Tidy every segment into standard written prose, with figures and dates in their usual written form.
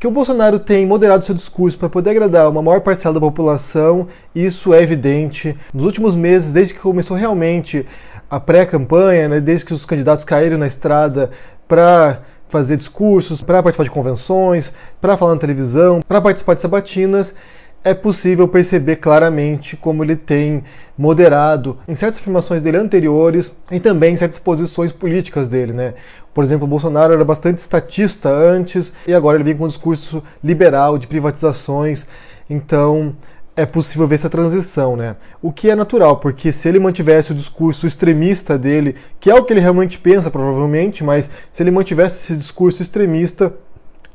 Que o Bolsonaro tem moderado seu discurso para poder agradar uma maior parcela da população, isso é evidente. Nos últimos meses, desde que começou realmente a pré-campanha, né, desde que os candidatos caíram na estrada para fazer discursos, para participar de convenções, para falar na televisão, para participar de sabatinas, é possível perceber claramente como ele tem moderado em certas afirmações dele anteriores e também em certas posições políticas dele, né? Por exemplo, o Bolsonaro era bastante estatista antes e agora ele vem com um discurso liberal de privatizações, então é possível ver essa transição, né? O que é natural, porque se ele mantivesse o discurso extremista dele, que é o que ele realmente pensa provavelmente, mas se ele mantivesse esse discurso extremista,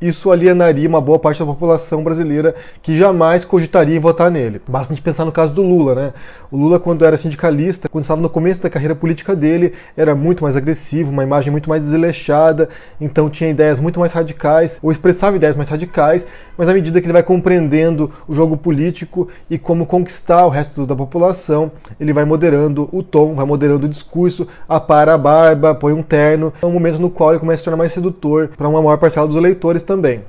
isso alienaria uma boa parte da população brasileira que jamais cogitaria em votar nele. Basta a gente pensar no caso do Lula, né? O Lula, quando era sindicalista, quando estava no começo da carreira política dele, era muito mais agressivo, uma imagem muito mais desleixada, então tinha ideias muito mais radicais, ou expressava ideias mais radicais, mas à medida que ele vai compreendendo o jogo político e como conquistar o resto da população, ele vai moderando o tom, vai moderando o discurso, apara a barba, põe um terno. É um momento no qual ele começa a se tornar mais sedutor para uma maior parcela dos eleitores também.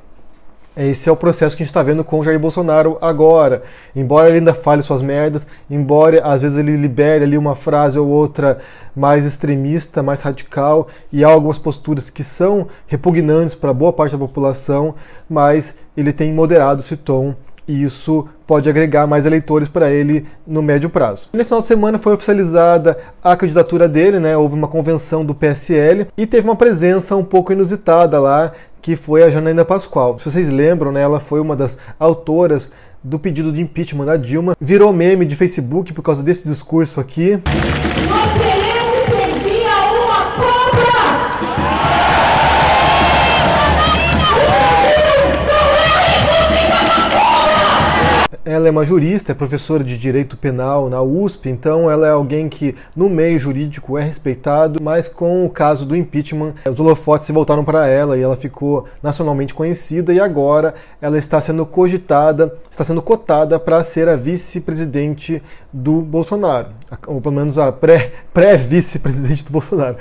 Esse é o processo que a gente está vendo com o Jair Bolsonaro agora. Embora ele ainda fale suas merdas, embora às vezes ele libere ali uma frase ou outra mais extremista, mais radical, e há algumas posturas que são repugnantes para boa parte da população, mas ele tem moderado esse tom e isso pode agregar mais eleitores para ele no médio prazo. Nesse final de semana foi oficializada a candidatura dele, né? Houve uma convenção do PSL e teve uma presença um pouco inusitada lá, que foi a Janaína Paschoal. Se vocês lembram, né, ela foi uma das autoras do pedido de impeachment da Dilma. Virou meme de Facebook por causa desse discurso aqui. Nós queremos servir a uma cobra! Ela é uma jurista, é professora de Direito Penal na USP, então ela é alguém que no meio jurídico é respeitado, mas com o caso do impeachment, os holofotes se voltaram para ela e ela ficou nacionalmente conhecida e agora ela está sendo cogitada, está sendo cotada para ser a vice-presidente do Bolsonaro, ou pelo menos a pré-vice-presidente do Bolsonaro.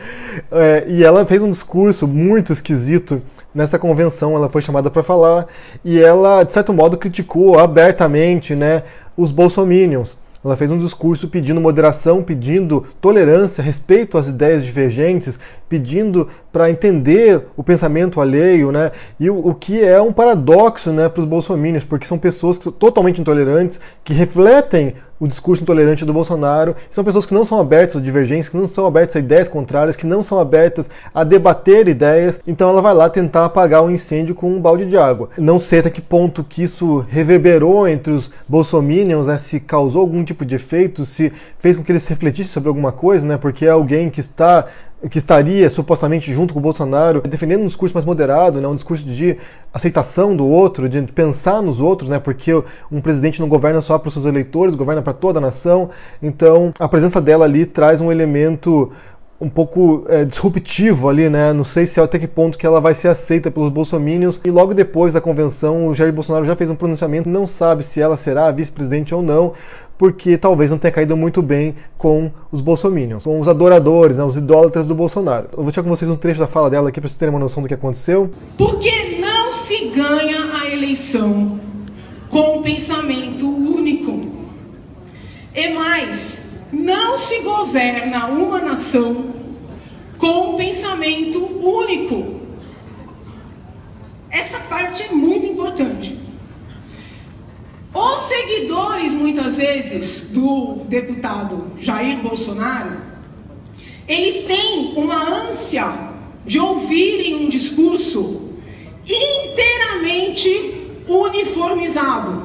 E ela fez um discurso muito esquisito nessa convenção, ela foi chamada para falar e ela, de certo modo, criticou abertamente, né, os Bolsominions. Ela fez um discurso pedindo moderação, pedindo tolerância, respeito às ideias divergentes, pedindo para entender o pensamento alheio, né? E o que é um paradoxo, né, para os Bolsominions, porque são pessoas que são totalmente intolerantes, que refletem o discurso intolerante do Bolsonaro, são pessoas que não são abertas a divergências, que não são abertas a ideias contrárias, que não são abertas a debater ideias, então ela vai lá tentar apagar o incêndio com um balde de água. Não sei até que ponto que isso reverberou entre os Bolsominions, né, se causou algum tipo de efeito, se fez com que eles refletissem sobre alguma coisa, né, porque é alguém que estaria supostamente junto com o Bolsonaro, defendendo um discurso mais moderado, né, um discurso de aceitação do outro, de pensar nos outros, né, porque um presidente não governa só para os seus eleitores, governa para toda a nação, então a presença dela ali traz um elemento um pouco disruptivo ali, né? Não sei se é até que ponto que ela vai ser aceita pelos Bolsominions. E logo depois da convenção, o Jair Bolsonaro já fez um pronunciamento, não sabe se ela será a vice-presidente ou não, porque talvez não tenha caído muito bem com os Bolsominions, com os adoradores, né, os idólatras do Bolsonaro. Eu vou deixar com vocês um trecho da fala dela aqui para vocês terem uma noção do que aconteceu. Porque não se ganha a eleição com um pensamento único. E mais, não se governa uma nação com um pensamento único. Essa parte é muito importante. Os seguidores, muitas vezes, do deputado Jair Bolsonaro, eles têm uma ânsia de ouvirem um discurso inteiramente uniformizado.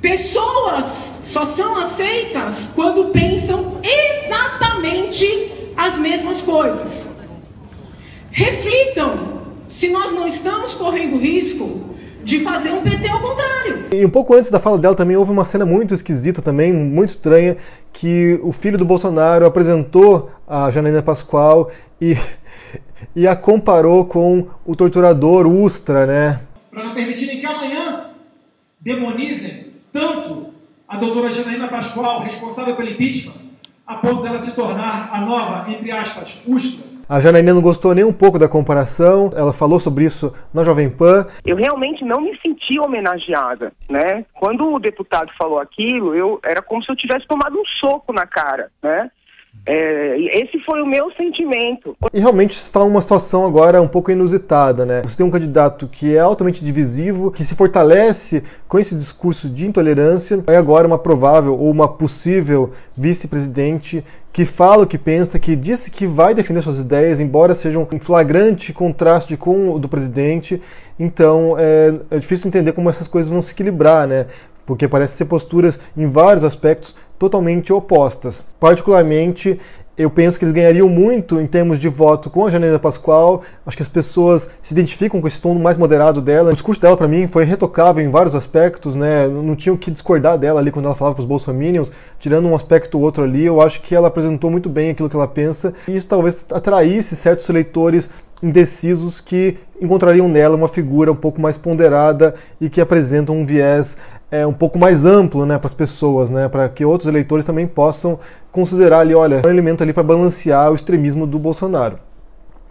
Pessoas só são aceitas quando pensam exatamente as mesmas coisas. Reflitam se nós não estamos correndo risco de fazer um PT ao contrário. E um pouco antes da fala dela também houve uma cena muito esquisita também, muito estranha, que o filho do Bolsonaro apresentou a Janaína Paschoal e a comparou com o torturador Ustra, né? Para não permitirem que amanhã demonizem tanto a doutora Janaína Paschoal, responsável pelo impeachment, a ponto dela se tornar a nova, entre aspas, Ustra. A Janaína não gostou nem um pouco da comparação, ela falou sobre isso na Jovem Pan. Eu realmente não me senti homenageada, né? Quando o deputado falou aquilo, era como se eu tivesse tomado um soco na cara, né? Esse foi o meu sentimento. E realmente está uma situação agora um pouco inusitada, né? Você tem um candidato que é altamente divisivo, que se fortalece com esse discurso de intolerância, e agora uma provável ou uma possível vice-presidente que fala o que pensa, que disse que vai defender suas ideias, embora sejam em flagrante contraste com o do presidente. Então é difícil entender como essas coisas vão se equilibrar, né? Porque parecem ser posturas, em vários aspectos, totalmente opostas. Particularmente, eu penso que eles ganhariam muito em termos de voto com a Janaína Paschoal. Acho que as pessoas se identificam com esse tom mais moderado dela. O discurso dela, para mim, foi retocável em vários aspectos, né? Não tinha o que discordar dela ali quando ela falava para os Bolsominions, tirando um aspecto ou outro ali. Eu acho que ela apresentou muito bem aquilo que ela pensa. E isso talvez atraísse certos eleitores indecisos que encontrariam nela uma figura um pouco mais ponderada e que apresenta um viés um pouco mais amplo, né, para as pessoas, né, para que outros eleitores também possam considerar ali, olha, um elemento ali para balancear o extremismo do Bolsonaro.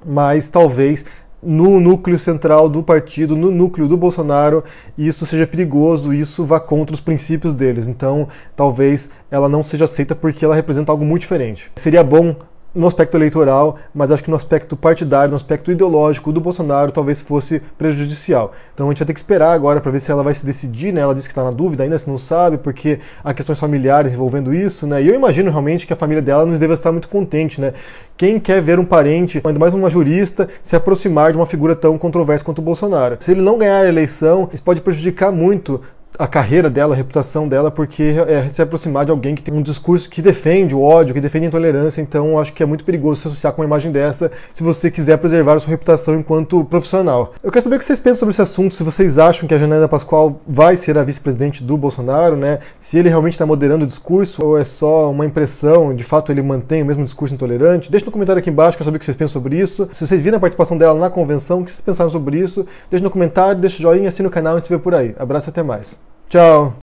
Mas talvez no núcleo central do partido, no núcleo do Bolsonaro, isso seja perigoso, isso vá contra os princípios deles. Então talvez ela não seja aceita porque ela representa algo muito diferente. Seria bom no aspecto eleitoral, mas acho que no aspecto partidário, no aspecto ideológico do Bolsonaro, talvez fosse prejudicial. Então a gente vai ter que esperar agora para ver se ela vai se decidir, né? Ela disse que está na dúvida ainda, se não sabe, porque há questões familiares envolvendo isso, né? E eu imagino realmente que a família dela não deve estar muito contente, né? Quem quer ver um parente, ainda mais uma jurista, se aproximar de uma figura tão controversa quanto o Bolsonaro? Se ele não ganhar a eleição, isso pode prejudicar muito a carreira dela, a reputação dela, porque é se aproximar de alguém que tem um discurso que defende o ódio, que defende a intolerância. Então acho que é muito perigoso se associar com uma imagem dessa se você quiser preservar a sua reputação enquanto profissional. Eu quero saber o que vocês pensam sobre esse assunto, se vocês acham que a Janaína Paschoal vai ser a vice-presidente do Bolsonaro, né? Se ele realmente está moderando o discurso ou é só uma impressão, de fato ele mantém o mesmo discurso intolerante. Deixa no comentário aqui embaixo, quero saber o que vocês pensam sobre isso. Se vocês viram a participação dela na convenção, o que vocês pensaram sobre isso? Deixa no comentário, deixa o joinha, assina o canal e a gente se vê por aí. Abraço e até mais. Tchau!